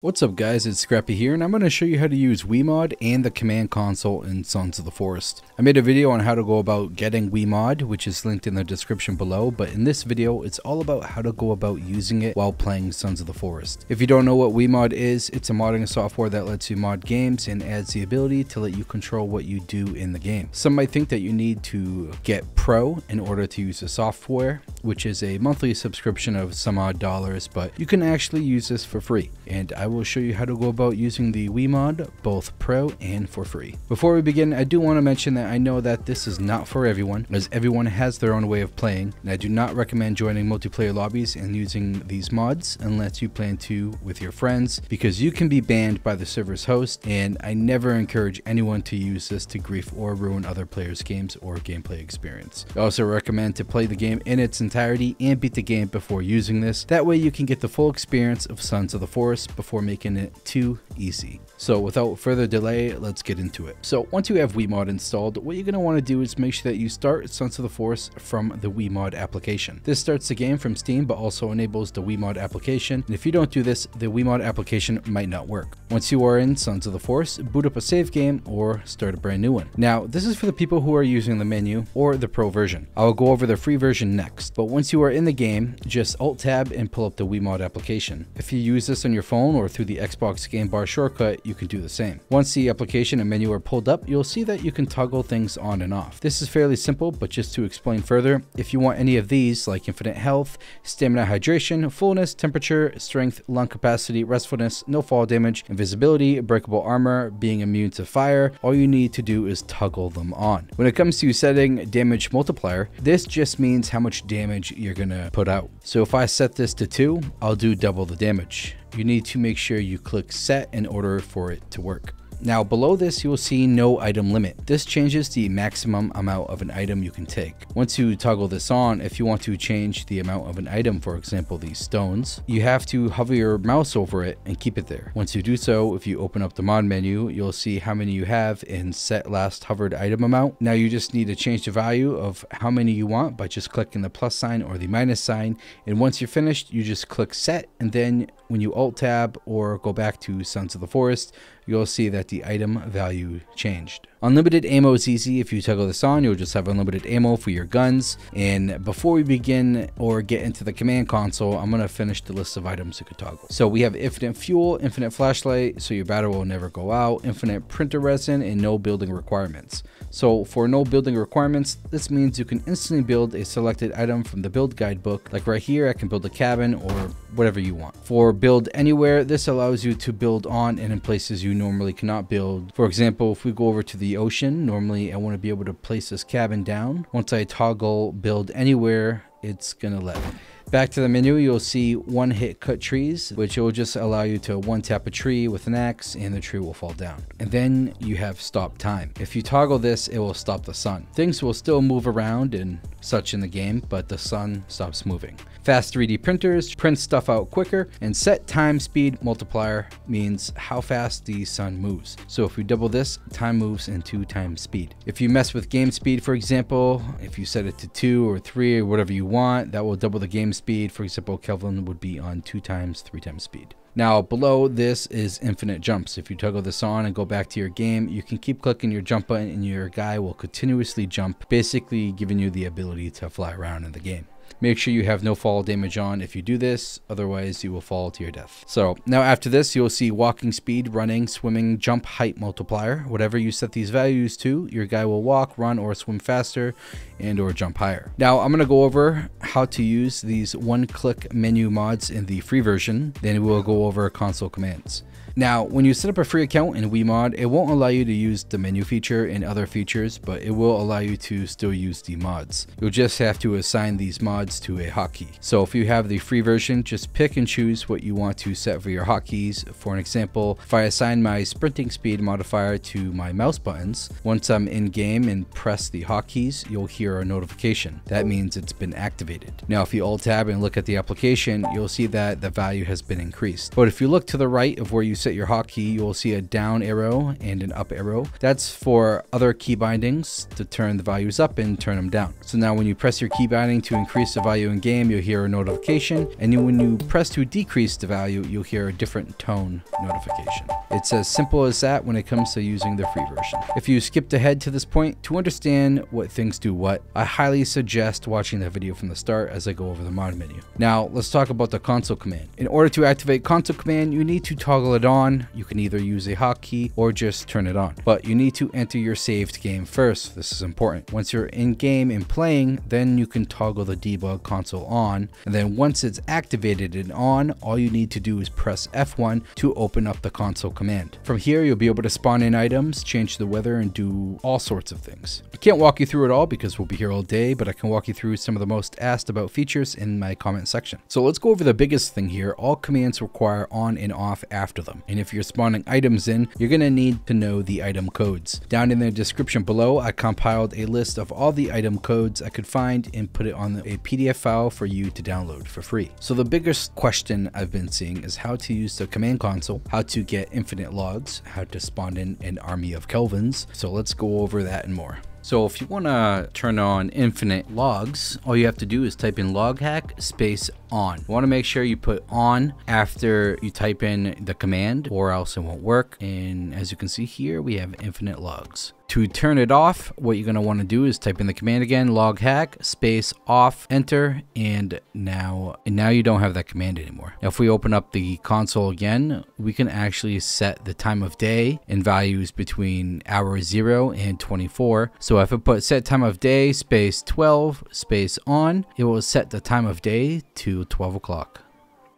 What's up guys, it's Scrappy here and I'm going to show you how to use WeMod and the command console in Sons of the Forest. I made a video on how to go about getting WeMod, which is linked in the description below, but in this video it's all about how to go about using it while playing Sons of the Forest. If you don't know what WeMod is, it's a modding software that lets you mod games and adds the ability to let you control what you do in the game. Some might think that you need to get Pro in order to use the software, which is a monthly subscription of some odd dollars, but you can actually use this for free, and I will show you how to go about using the WeMod, both pro and for free. Before we begin, I do want to mention that I know that this is not for everyone, as everyone has their own way of playing, and I do not recommend joining multiplayer lobbies and using these mods unless you plan to with your friends, because you can be banned by the server's host, and I never encourage anyone to use this to grief or ruin other players' games or gameplay experience. I also recommend to play the game in its entirety and beat the game before using this. That way you can get the full experience of Sons of the Forest before making it too easy. So without further delay, let's get into it. So once you have WeMod installed, what you're going to want to do is make sure that you start Sons of the Forest from the WeMod application. This starts the game from Steam, but also enables the WeMod application. And if you don't do this, the WeMod application might not work. Once you are in Sons of the Forest, boot up a save game or start a brand new one. Now, this is for the people who are using the menu or the pro version. I'll go over the free version next. But once you are in the game, just Alt Tab and pull up the WeMod application. If you use this on your phone or through the Xbox Game Bar shortcut, you can do the same. Once the application and menu are pulled up, you'll see that you can toggle things on and off. This is fairly simple, but just to explain further, if you want any of these, like infinite health, stamina, hydration, fullness, temperature, strength, lung capacity, restfulness, no fall damage, invisibility, breakable armor, being immune to fire, all you need to do is toggle them on. When it comes to setting damage multiplier, this just means how much damage you're gonna put out. So if I set this to 2, I'll do double the damage. You need to make sure you click set in order for it to work. Now below this, you will see no item limit. This changes the maximum amount of an item you can take. Once you toggle this on, if you want to change the amount of an item, for example, these stones, you have to hover your mouse over it and keep it there. Once you do so, if you open up the mod menu, you'll see how many you have and set last hovered item amount. Now you just need to change the value of how many you want by just clicking the plus sign or the minus sign. And once you're finished, you just click set, and then when you Alt Tab or go back to Sons of the Forest, you'll see that the item value changed. Unlimited ammo is easy. If you toggle this on, you'll just have unlimited ammo for your guns. And before we begin or get into the command console, I'm going to finish the list of items you could toggle. So we have infinite fuel, infinite flashlight, so your battery will never go out, infinite printer resin, and no building requirements. So for no building requirements, this means you can instantly build a selected item from the build guidebook. Like right here, I can build a cabin or whatever you want. For build anywhere, this allows you to build on and in places you normally cannot build. For example, if we go over to the ocean, normally I want to be able to place this cabin down. Once I toggle build anywhere, it's gonna let me. Back to the menu, you'll see one hit cut trees, which will just allow you to one tap a tree with an axe and the tree will fall down. And then you have stop time. If you toggle this, it will stop the sun. Things will still move around and such in the game, but the sun stops moving. Fast 3D printers print stuff out quicker, and set time speed multiplier means how fast the sun moves. So if you double this, time moves into time speed. If you mess with game speed, for example, if you set it to 2 or 3 or whatever you want, that will double the game speed. For example, Kelvin would be on 2 times, 3 times speed. Now below this is infinite jumps. If you toggle this on and go back to your game, you can keep clicking your jump button and your guy will continuously jump, basically giving you the ability to fly around in the game. Make sure you have no fall damage on if you do this, otherwise you will fall to your death. So now after this, you'll see walking speed, running, swimming, jump height multiplier. Whatever you set these values to, your guy will walk, run, or swim faster and or jump higher. Now I'm going to go over how to use these one-click menu mods in the free version, then we'll go over console commands. Now, when you set up a free account in WeMod, it won't allow you to use the menu feature and other features, but it will allow you to still use the mods. You'll just have to assign these mods to a hotkey. So if you have the free version, just pick and choose what you want to set for your hotkeys. For an example, if I assign my sprinting speed modifier to my mouse buttons, once I'm in game and press the hotkeys, you'll hear a notification. That means it's been activated. Now, if you Alt Tab and look at the application, you'll see that the value has been increased. But if you look to the right of where you set at your hotkey, you will see a down arrow and an up arrow. That's for other key bindings to turn the values up and turn them down. So now when you press your key binding to increase the value in game, you'll hear a notification. And then when you press to decrease the value, you'll hear a different tone notification. It's as simple as that when it comes to using the free version. If you skipped ahead to this point to understand what things do what, I highly suggest watching that video from the start as I go over the mod menu. Now let's talk about the console command. In order to activate console command, you need to toggle it on. You can either use a hotkey or just turn it on, but you need to enter your saved game first. This is important. Once you're in game and playing, then you can toggle the debug console on, and then once it's activated and on, all you need to do is press F1 to open up the console command. From here, you'll be able to spawn in items, change the weather, and do all sorts of things. I can't walk you through it all because we'll be here all day, but I can walk you through some of the most asked about features in my comment section. So let's go over the biggest thing here. All commands require on and off after them, and if you're spawning items in, you're going to need to know the item codes. Down in the description below, I compiled a list of all the item codes I could find and put it on a PDF file for you to download for free. So the biggest question I've been seeing is how to use the command console, how to get infinite logs, how to spawn in an army of Kelvins. So let's go over that and more. So if you want to turn on infinite logs, all you have to do is type in loghack space on. You want to make sure you put on after you type in the command or else it won't work. And as you can see here, we have infinite logs. To turn it off, what you're going to want to do is type in the command again, loghack space off, enter, and now you don't have that command anymore. Now if we open up the console again, we can actually set the time of day and values between hour 0 and 24. So if I put set time of day space 12 space on, it will set the time of day to 12 o'clock.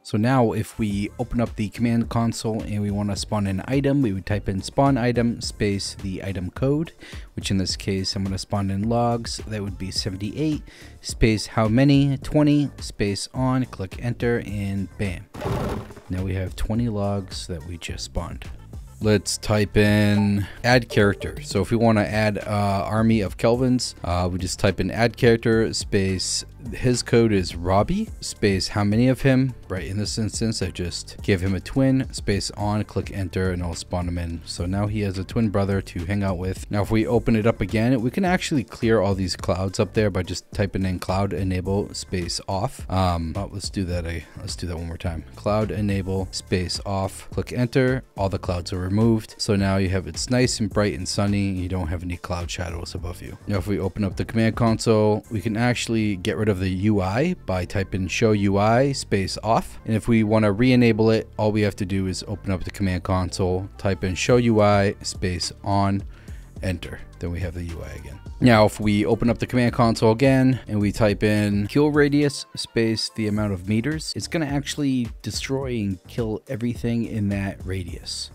So now if we open up the command console and we want to spawn an item, we would type in spawn item space the item code, which in this case I'm going to spawn in logs. That would be 78 space how many 20 space on, click enter, and bam. Now we have 20 logs that we just spawned. Let's type in add character. So if we want to add army of Kelvins, we just type in add character space, his code is Robbie space how many of him. Right, in this instance I just gave him a twin space on, click enter, and I'll spawn him in. So now he has a twin brother to hang out with. Now if we open it up again, we can actually clear all these clouds up there by just typing in cloud enable space off. Let's do that one more time. Cloud enable space off, click enter, all the clouds are removed. So now you have, it's nice and bright and sunny, and you don't have any cloud shadows above you. Now if we open up the command console, we can actually get rid of the UI by typing show UI space off, and if we want to re-enable it, all we have to do is open up the command console, type in show UI space on, enter. Then we have the UI again. Now if we open up the command console again and we type in kill radius space the amount of meters, it's going to actually destroy and kill everything in that radius.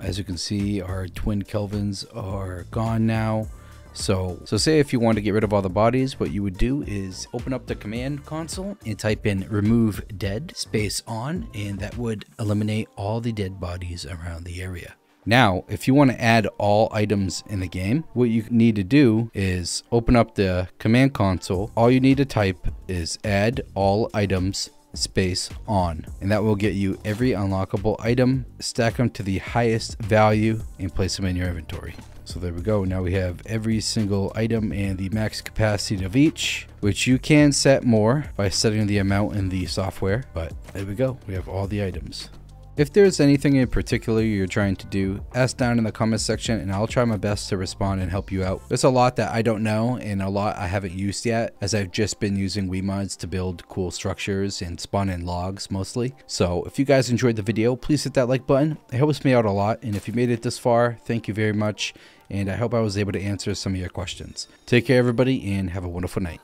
As you can see, our twin Kelvins are gone now. So say if you want to get rid of all the bodies, what you would do is open up the command console and type in remove dead space on, and that would eliminate all the dead bodies around the area. Now, if you want to add all items in the game, what you need to do is open up the command console. All you need to type is add all items space on, and that will get you every unlockable item, stack them to the highest value, and place them in your inventory. So there we go. Now we have every single item and the max capacity of each, which you can set more by setting the amount in the software. But there we go. We have all the items. If there's anything in particular you're trying to do, ask down in the comment section and I'll try my best to respond and help you out. There's a lot that I don't know and a lot I haven't used yet, as I've just been using WeMods to build cool structures and spawn in logs mostly. So if you guys enjoyed the video, please hit that like button. It helps me out a lot, and if you made it this far, thank you very much, and I hope I was able to answer some of your questions. Take care everybody, and have a wonderful night.